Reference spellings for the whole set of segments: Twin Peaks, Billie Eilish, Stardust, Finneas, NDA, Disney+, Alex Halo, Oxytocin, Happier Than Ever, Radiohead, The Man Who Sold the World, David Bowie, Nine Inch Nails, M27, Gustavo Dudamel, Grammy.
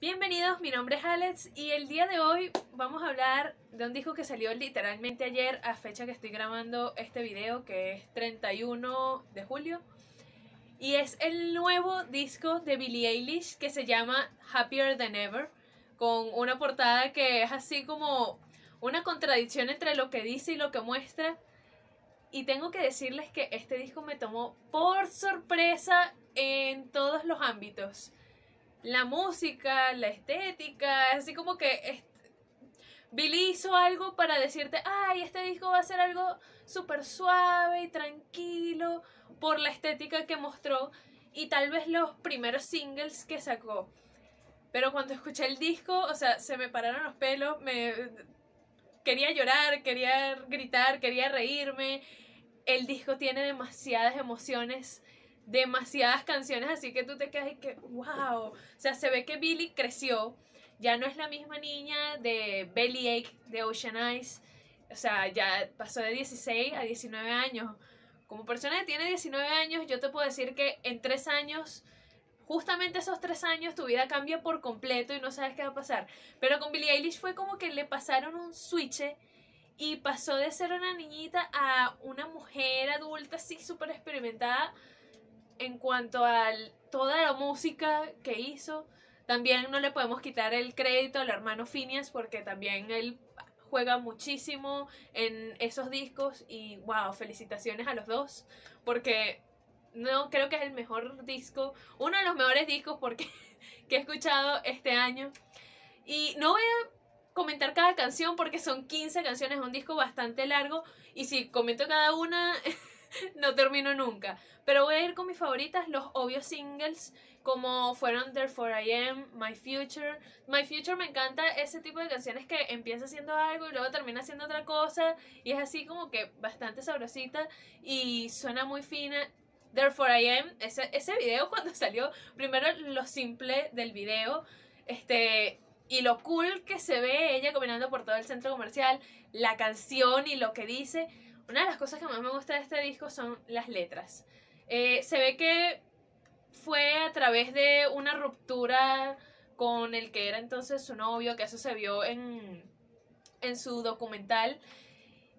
Bienvenidos, mi nombre es Alex y el día de hoy vamos a hablar de un disco que salió literalmente ayer a fecha que estoy grabando este video, que es 31 de julio. Y es el nuevo disco de Billie Eilish que se llama Happier Than Ever, con una portada que es así como una contradicción entre lo que dice y lo que muestra. Y tengo que decirles que este disco me tomó por sorpresa en todos los ámbitos. La música, la estética, así como que Billie hizo algo para decirte: ay, este disco va a ser algo súper suave y tranquilo por la estética que mostró y tal vez los primeros singles que sacó. Pero cuando escuché el disco, o sea, se me pararon los pelos, quería llorar, quería gritar, quería reírme. El disco tiene demasiadas emociones, demasiadas canciones, así que tú te quedas y que wow, o sea, se ve que Billie creció, ya no es la misma niña de Bellyache, de Ocean Eyes, o sea, ya pasó de 16 a 19 años. Como persona que tiene 19 años, yo te puedo decir que en 3 años, justamente esos 3 años, tu vida cambia por completo y no sabes qué va a pasar. Pero con Billie Eilish fue como que le pasaron un switch y pasó de ser una niñita a una mujer adulta así súper experimentada en cuanto a toda la música que hizo. También no le podemos quitar el crédito al hermano Finneas, porque también él juega muchísimo en esos discos y wow, felicitaciones a los dos, porque no creo que es el mejor disco, uno de los mejores discos que he escuchado este año. Y no voy a comentar cada canción porque son 15 canciones, un disco bastante largo y si comento cada una no termino nunca, pero voy a ir con mis favoritas, los obvios singles como fueron Therefore I Am, My Future. My Future me encanta, ese tipo de canciones que empieza haciendo algo y luego termina haciendo otra cosa y es así como que bastante sabrosita y suena muy fina. Therefore I Am, ese video cuando salió, primero lo simple del video y lo cool que se ve ella caminando por todo el centro comercial, la canción y lo que dice. Una de las cosas que más me gusta de este disco son las letras. Se ve que fue a través de una ruptura con el que era entonces su novio, que eso se vio en su documental.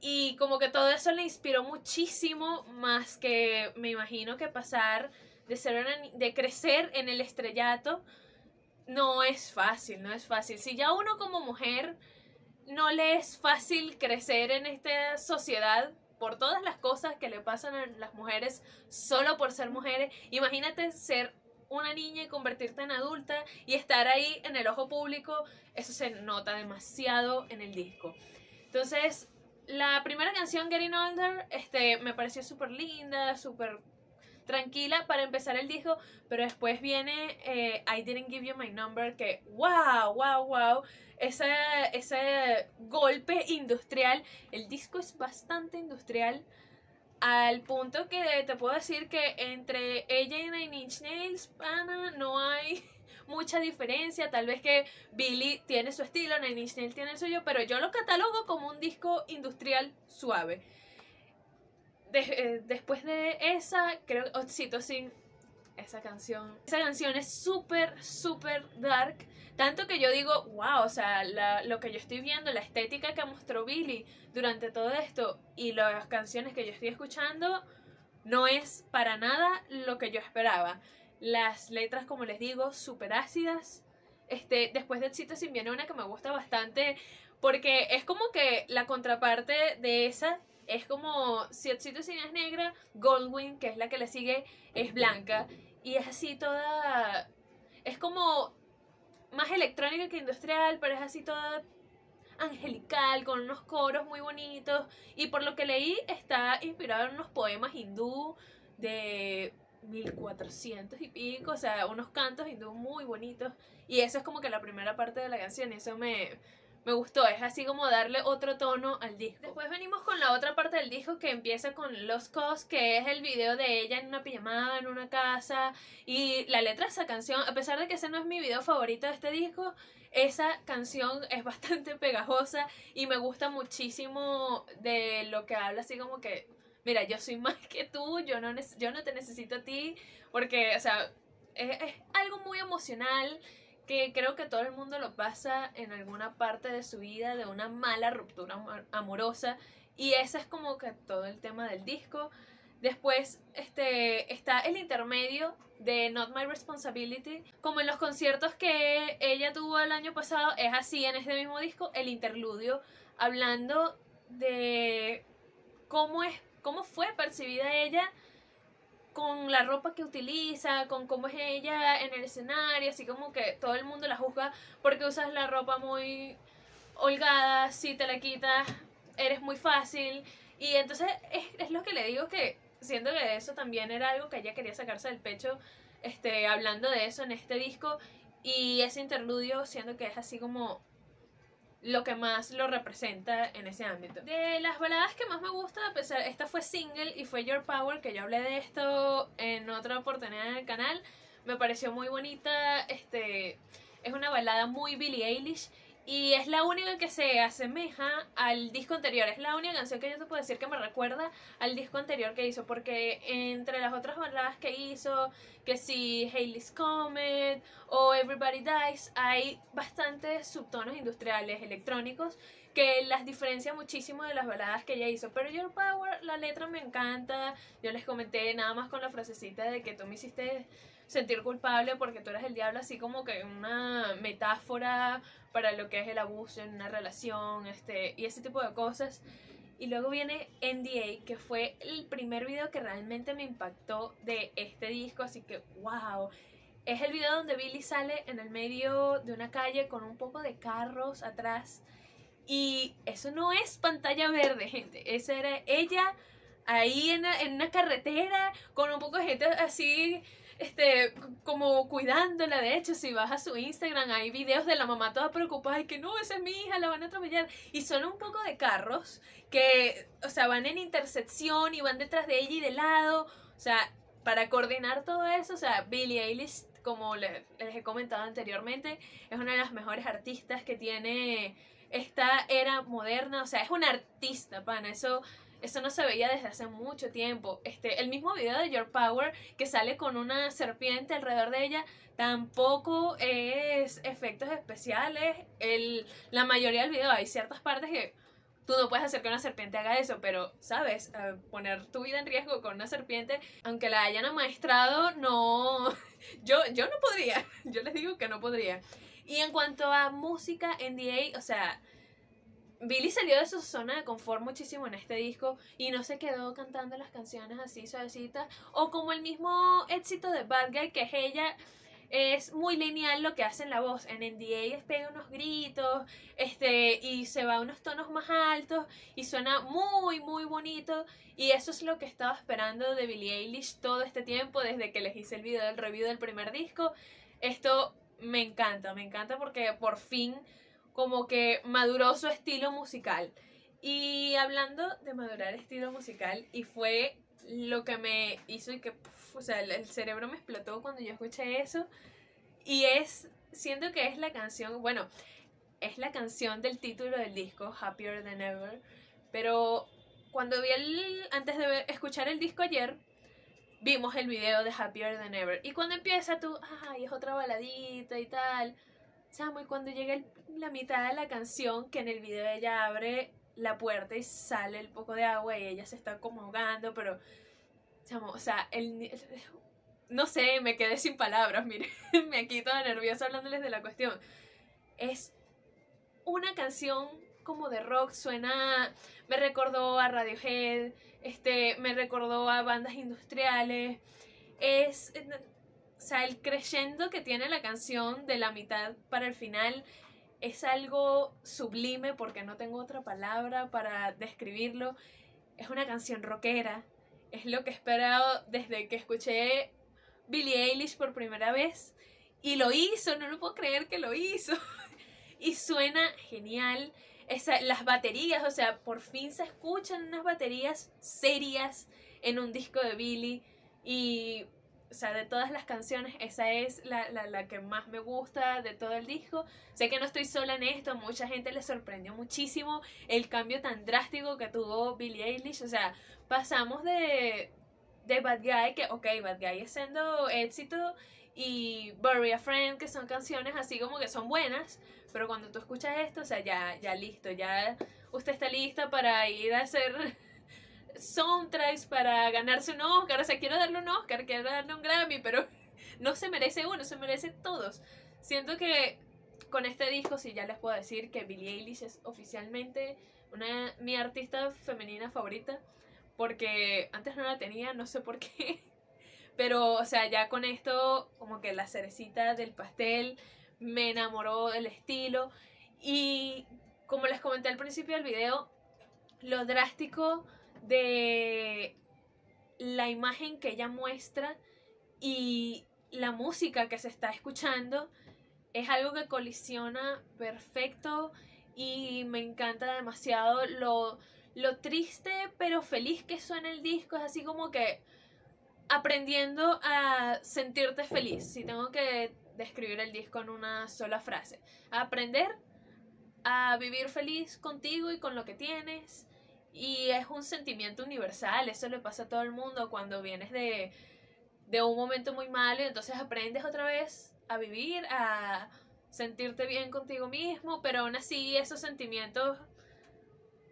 Y como que todo eso le inspiró muchísimo, más que me imagino que pasar de crecer en el estrellato no es fácil, no es fácil. Si ya uno como mujer no le es fácil crecer en esta sociedad por todas las cosas que le pasan a las mujeres solo por ser mujeres, imagínate ser una niña y convertirte en adulta y estar ahí en el ojo público. Eso se nota demasiado en el disco. Entonces, la primera canción, Getting Older, me pareció súper linda, súper tranquila para empezar el disco, pero después viene I Didn't Give You My Number, que wow, wow, wow, ese golpe industrial. El disco es bastante industrial, al punto que te puedo decir que entre ella y Nine Inch Nails, pana, no hay mucha diferencia. Tal vez que Billie tiene su estilo, Nine Inch Nails tiene el suyo, pero yo lo catalogo como un disco industrial suave. Después de esa, creo que Oxytocin, esa canción es súper, súper dark. Tanto que yo digo, wow, o sea, lo que yo estoy viendo, la estética que mostró Billie durante todo esto y las canciones que yo estoy escuchando, no es para nada lo que yo esperaba. Las letras, como les digo, súper ácidas. Después de Oxytocin viene una que me gusta bastante, porque es como que la contraparte de esa. Es como si Oxytocin es negra, Goldwyn, que es la que le sigue, es blanca. Y es así toda, es como más electrónica que industrial, pero es así toda angelical, con unos coros muy bonitos. Y por lo que leí, está inspirado en unos poemas hindú de 1400 y pico, o sea, unos cantos hindú muy bonitos. Y eso es como que la primera parte de la canción, eso me gustó, es así como darle otro tono al disco. Después venimos con la otra parte del disco que empieza con Los Cos, que es el video de ella en una pijamada, en una casa. Y la letra de esa canción, a pesar de que ese no es mi video favorito de este disco, esa canción es bastante pegajosa y me gusta muchísimo de lo que habla, así como que, mira, yo soy más que tú, yo no te necesito a ti, porque, o sea, es algo muy emocional que creo que todo el mundo lo pasa en alguna parte de su vida, de una mala ruptura amorosa, y ese es como que todo el tema del disco. Después está el intermedio de Not My Responsibility. Como en los conciertos que ella tuvo el año pasado, es así en este mismo disco, el interludio, hablando de cómo fue percibida ella con la ropa que utiliza, con cómo es ella en el escenario, así como que todo el mundo la juzga porque usas la ropa muy holgada, si te la quitas eres muy fácil. Y entonces es lo que le digo, que siento que eso también era algo que ella quería sacarse del pecho, hablando de eso en este disco, y ese interludio siento que es así como lo que más lo representa en ese ámbito. De las baladas que más me gusta, a pesar, esta fue single y fue Your Power, que yo hablé de esto en otra oportunidad en el canal. Me pareció muy bonita, es una balada muy Billie Eilish y es la única que se asemeja al disco anterior. Es la única canción que yo te puedo decir que me recuerda al disco anterior que hizo, porque entre las otras baladas que hizo, que si Hayley's Comet o Everybody Dies, hay bastantes subtonos industriales, electrónicos, que las diferencia muchísimo de las baladas que ella hizo. Pero Your Power, la letra me encanta. Yo les comenté nada más con la frasecita de que tú me hiciste sentir culpable porque tú eres el diablo, así como que una metáfora para lo que es el abuso en una relación, y ese tipo de cosas. Y luego viene NDA, que fue el primer video que realmente me impactó de este disco, así que wow. Es el video donde Billie sale en el medio de una calle con un poco de carros atrás, y eso no es pantalla verde, gente. Esa era ella ahí en una carretera con un poco de gente así, como cuidándola. De hecho, si vas a su Instagram, hay videos de la mamá toda preocupada y que no, esa es mi hija, la van a atropellar. Y son un poco de carros que, o sea, van en intersección y van detrás de ella y de lado. O sea, para coordinar todo eso, o sea, Billie Eilish, como les he comentado anteriormente, es una de las mejores artistas que tiene esta era moderna. O sea, es una artista, pana, eso no se veía desde hace mucho tiempo. El mismo video de Your Power, que sale con una serpiente alrededor de ella, tampoco es efectos especiales. La mayoría del video, hay ciertas partes que tú no puedes hacer que una serpiente haga eso, pero, ¿sabes? Poner tu vida en riesgo con una serpiente, aunque la hayan amaestrado, no. Yo no podría. Yo les digo que no podría. Y en cuanto a música, NDA, o sea, Billie salió de su zona de confort muchísimo en este disco y no se quedó cantando las canciones así suavecitas, o como el mismo éxito de Bad Guy, que es ella, es muy lineal lo que hace en la voz. En NDA despega unos gritos y se va a unos tonos más altos y suena muy muy bonito, y eso es lo que estaba esperando de Billie Eilish todo este tiempo, desde que les hice el video del review del primer disco. Esto me encanta porque por fin como que maduró su estilo musical. Y hablando de madurar estilo musical, y fue lo que me hizo y que, puf, o sea, el cerebro me explotó cuando yo escuché eso. Y siento que es la canción, bueno, es la canción del título del disco, Happier Than Ever. Pero cuando antes de escuchar el disco ayer, vimos el video de Happier Than Ever. Y cuando empieza tú, ay, es otra baladita y tal. Chamo, y cuando llega la mitad de la canción, que en el video ella abre la puerta y sale el poco de agua y ella se está como ahogando, pero, chamo, o sea, no sé, me quedé sin palabras, miren, me aquí toda nerviosa hablándoles de la cuestión. Es una canción como de rock, suena, me recordó a Radiohead, me recordó a bandas industriales, o sea, el crescendo que tiene la canción de la mitad para el final es algo sublime, porque no tengo otra palabra para describirlo. Es una canción rockera, es lo que he esperado desde que escuché Billie Eilish por primera vez, y lo hizo, no lo puedo creer que lo hizo. Y suena genial. Las baterías, o sea, por fin se escuchan unas baterías serias en un disco de Billie. Y, o sea, de todas las canciones, esa es la que más me gusta de todo el disco. Sé que no estoy sola en esto, mucha gente le sorprendió muchísimo el cambio tan drástico que tuvo Billie Eilish. O sea, pasamos de Bad Guy, que ok, Bad Guy es siendo éxito y Bury a Friend, que son canciones así como que son buenas, pero cuando tú escuchas esto, o sea, ya listo, ya usted está lista para ir a hacer soundtracks, para ganarse un Oscar, o sea, quiero darle un Oscar, quiero darle un Grammy, pero no se merece uno, se merecen todos. Siento que con este disco sí ya les puedo decir que Billie Eilish es oficialmente mi artista femenina favorita, porque antes no la tenía, no sé por qué. Pero, o sea, ya con esto, como que la cerecita del pastel, me enamoró del estilo. Y como les comenté al principio del video, lo drástico de la imagen que ella muestra y la música que se está escuchando es algo que colisiona perfecto. Y me encanta demasiado lo triste pero feliz que suena el disco. Es así como que aprendiendo a sentirte feliz. Si tengo que describir el disco en una sola frase: aprender a vivir feliz contigo y con lo que tienes. Y es un sentimiento universal, eso le pasa a todo el mundo cuando vienes de un momento muy malo y entonces aprendes otra vez a vivir, a sentirte bien contigo mismo, pero aún así esos sentimientos,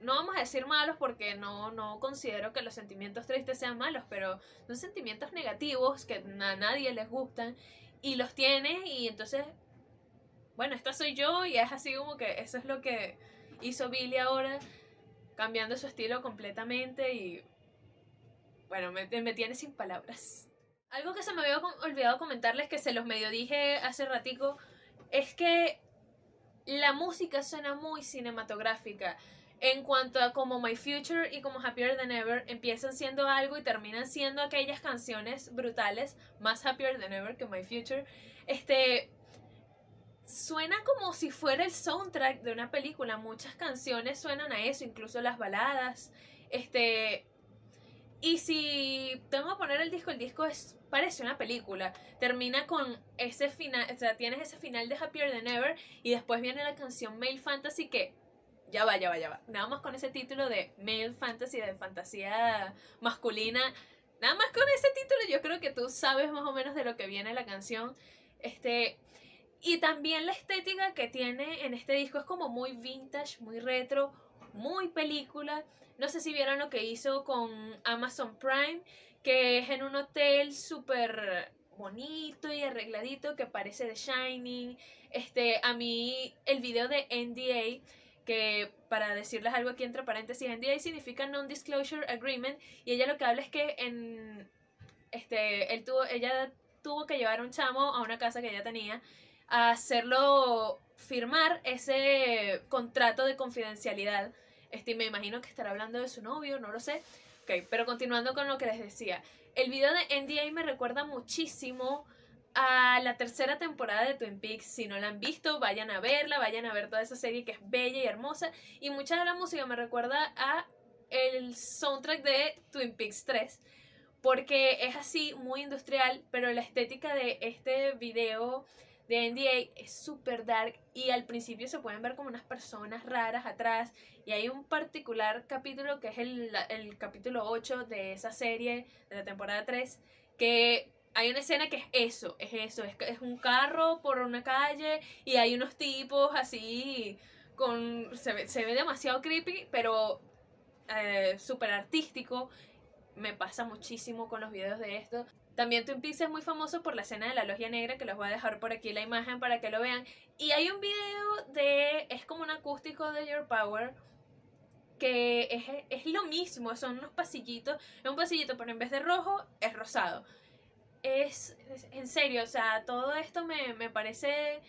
no vamos a decir malos porque no considero que los sentimientos tristes sean malos, pero son sentimientos negativos que a nadie les gustan y los tienes, y entonces, bueno, esta soy yo, y es así como que eso es lo que hizo Billie ahora, cambiando su estilo completamente, y bueno, me tiene sin palabras. Algo que se me había olvidado comentarles, que se los medio dije hace ratico, es que la música suena muy cinematográfica. En cuanto a como My Future y como Happier Than Ever empiezan siendo algo y terminan siendo aquellas canciones brutales, más Happier Than Ever que My Future, suena como si fuera el soundtrack de una película. Muchas canciones suenan a eso, incluso las baladas. Y si tengo que poner el disco parece una película. Termina con ese final, o sea, tienes ese final de Happier Than Ever y después viene la canción Male Fantasy, que ya va. Nada más con ese título de Male Fantasy, de fantasía masculina, nada más con ese título yo creo que tú sabes más o menos de lo que viene la canción. Y también la estética que tiene en este disco es como muy vintage, muy retro, muy película. No sé si vieron lo que hizo con Amazon Prime, que es en un hotel súper bonito y arregladito que parece The Shining. A mí el video de NDA, que para decirles algo aquí entre paréntesis, NDA significa Non-Disclosure Agreement, y ella lo que habla es que ella tuvo que llevar a un chamo a una casa que ella tenía, a hacerlo firmar ese contrato de confidencialidad. Me imagino que estará hablando de su novio, no lo sé. Ok, pero continuando con lo que les decía, el video de NDA me recuerda muchísimo a la tercera temporada de Twin Peaks. Si no la han visto, vayan a verla, vayan a ver toda esa serie que es bella y hermosa. Y mucha de la música me recuerda a el soundtrack de Twin Peaks 3, porque es así, muy industrial, pero la estética de este video de NDA es súper dark, y al principio se pueden ver como unas personas raras atrás, y hay un particular capítulo que es el capítulo 8 de esa serie, de la temporada 3, que hay una escena que es un carro por una calle y hay unos tipos así se ve demasiado creepy, pero súper artístico. Me pasa muchísimo con los videos de esto. También Twin Peaks es muy famoso por la escena de la logia negra, que les voy a dejar por aquí la imagen para que lo vean. Y hay un video es como un acústico de Your Power, que es lo mismo, son unos pasillitos, es un pasillito, pero en vez de rojo, es rosado. Es en serio, o sea, todo esto me parece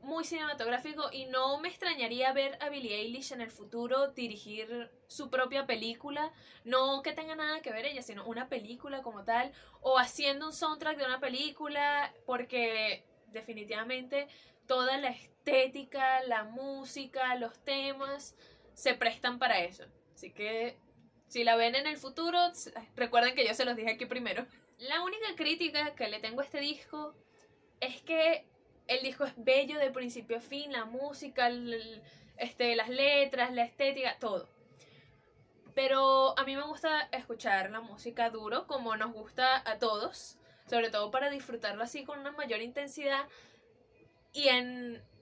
muy cinematográfico, y no me extrañaría ver a Billie Eilish en el futuro dirigir su propia película, no que tenga nada que ver ella, sino una película como tal, o haciendo un soundtrack de una película, porque definitivamente toda la estética, la música, los temas se prestan para eso. Así que si la ven en el futuro, recuerden que yo se los dije aquí primero. La única crítica que le tengo a este disco es que el disco es bello de principio a fin, la música, las letras, la estética, todo. Pero a mí me gusta escuchar la música duro, como nos gusta a todos. sobre todo para disfrutarlo así con una mayor intensidad. Y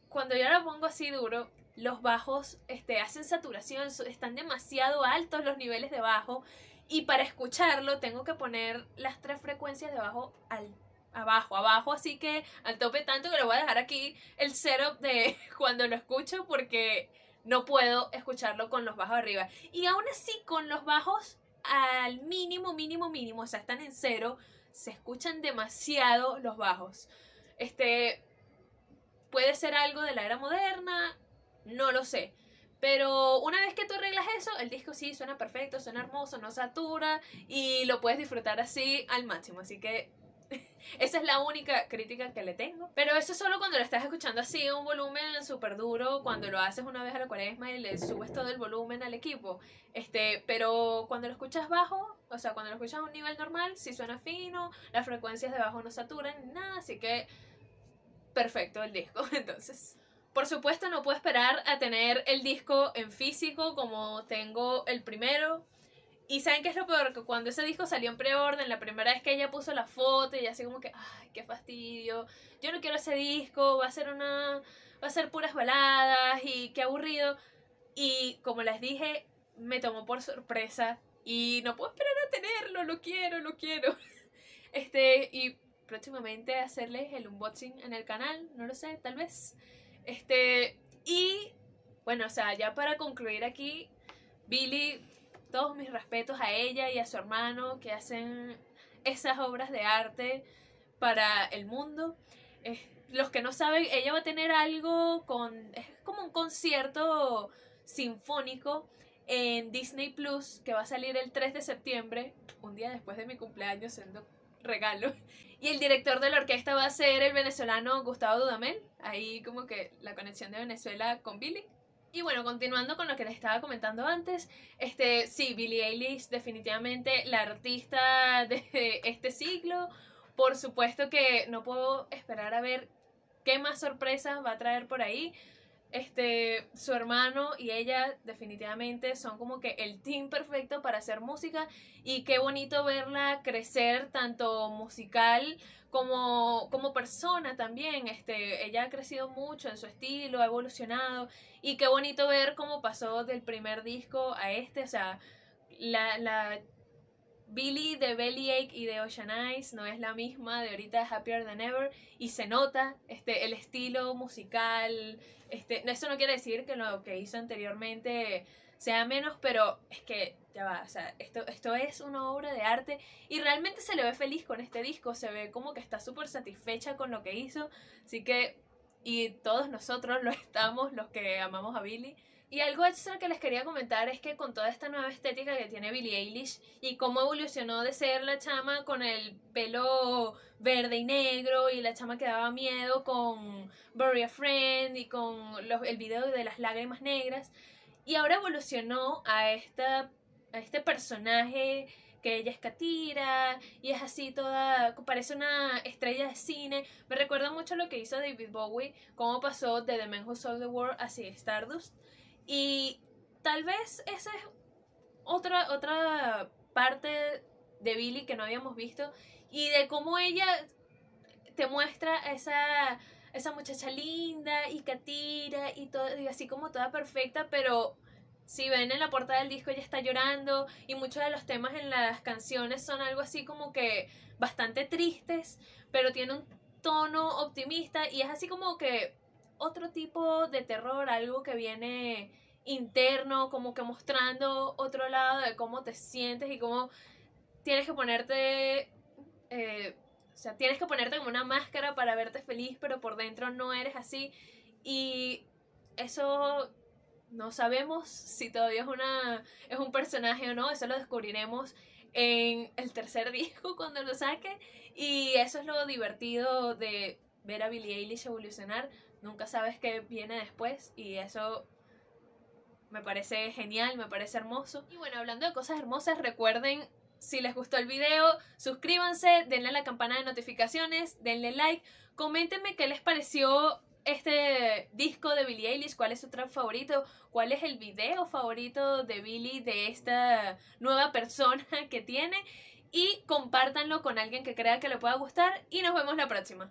cuando yo la pongo así duro, los bajos hacen saturación, están demasiado altos los niveles de bajo, y para escucharlo tengo que poner las tres frecuencias de bajo abajo, así que al tope, tanto que lo voy a dejar aquí el setup de cuando lo escucho, porque no puedo escucharlo con los bajos arriba. Y aún así, con los bajos al mínimo, o sea, están en cero, se escuchan demasiado los bajos. Puede ser algo de la era moderna, no lo sé. Pero una vez que tú arreglas eso, el disco sí suena perfecto, suena hermoso, no satura y lo puedes disfrutar así al máximo. Así que esa es la única crítica que le tengo. Pero eso es solo cuando lo estás escuchando así a un volumen súper duro, cuando lo haces una vez a la cuaresma y le subes todo el volumen al equipo. Pero cuando lo escuchas bajo, o sea, cuando lo escuchas a un nivel normal, sí suena fino, las frecuencias de bajo no saturan, nada, así que perfecto el disco, entonces. Por supuesto, no puedo esperar a tener el disco en físico como tengo el primero. Y ¿saben qué es lo peor? Que cuando ese disco salió en preorden, la primera vez que ella puso la foto, y así como que, ay, qué fastidio, yo no quiero ese disco, va a ser puras baladas y qué aburrido. Y como les dije, me tomó por sorpresa y no puedo esperar a tenerlo, lo quiero. Y próximamente hacerles el unboxing en el canal, no lo sé, tal vez. Y bueno, o sea, ya para concluir aquí, Billie, todos mis respetos a ella y a su hermano que hacen esas obras de arte para el mundo. Los que no saben, ella va a tener algo es como un concierto sinfónico en Disney+, que va a salir el 3 de septiembre, un día después de mi cumpleaños, siendo regalo. Y el director de la orquesta va a ser el venezolano Gustavo Dudamel. Ahí como que la conexión de Venezuela con Billie. Y bueno, continuando con lo que les estaba comentando antes, sí, Billie Eilish definitivamente la artista de este siglo. Por supuesto que no puedo esperar a ver qué más sorpresas va a traer por ahí. Su hermano y ella definitivamente son como que el team perfecto para hacer música, y qué bonito verla crecer tanto musical como persona también. Ella ha crecido mucho en su estilo, ha evolucionado, y qué bonito ver cómo pasó del primer disco a este. O sea, la Billie de Bellyache y de Ocean Eyes no es la misma de ahorita, Happier Than Ever, y se nota el estilo musical. Eso no quiere decir que lo que hizo anteriormente sea menos, pero es que ya va, o sea, esto es una obra de arte, y realmente se le ve feliz con este disco, se ve como que está súper satisfecha con lo que hizo, así que, y todos nosotros lo estamos, los que amamos a Billie. Y algo extra que les quería comentar es que con toda esta nueva estética que tiene Billie Eilish y cómo evolucionó de ser la chama con el pelo verde y negro, y la chama que daba miedo con Bury a Friend y con el video de las lágrimas negras, y ahora evolucionó a este personaje que ella es catira y es así toda, parece una estrella de cine. Me recuerda mucho lo que hizo David Bowie, cómo pasó de The Man Who Sold the World hacia Stardust. Y tal vez esa es otra parte de Billie que no habíamos visto, y de cómo ella te muestra esa muchacha linda y catira y todo, y así como toda perfecta, pero si ven en la portada del disco ella está llorando, y muchos de los temas en las canciones son algo así como que bastante tristes, pero tiene un tono optimista, y es así como que otro tipo de terror, algo que viene interno, como que mostrando otro lado de cómo te sientes y cómo tienes que ponerte, o sea, tienes que ponerte como una máscara para verte feliz, pero por dentro no eres así. Y eso no sabemos si todavía es un personaje o no, eso lo descubriremos en el tercer disco cuando lo saque, y eso es lo divertido de ver a Billie Eilish evolucionar. Nunca sabes qué viene después, y eso me parece genial, me parece hermoso. Y bueno, hablando de cosas hermosas, recuerden, si les gustó el video, suscríbanse, denle a la campana de notificaciones, denle like, coméntenme qué les pareció este disco de Billie Eilish, cuál es su track favorito, cuál es el video favorito de Billie, de esta nueva persona que tiene. y compártanlo con alguien que crea que le pueda gustar y nos vemos la próxima.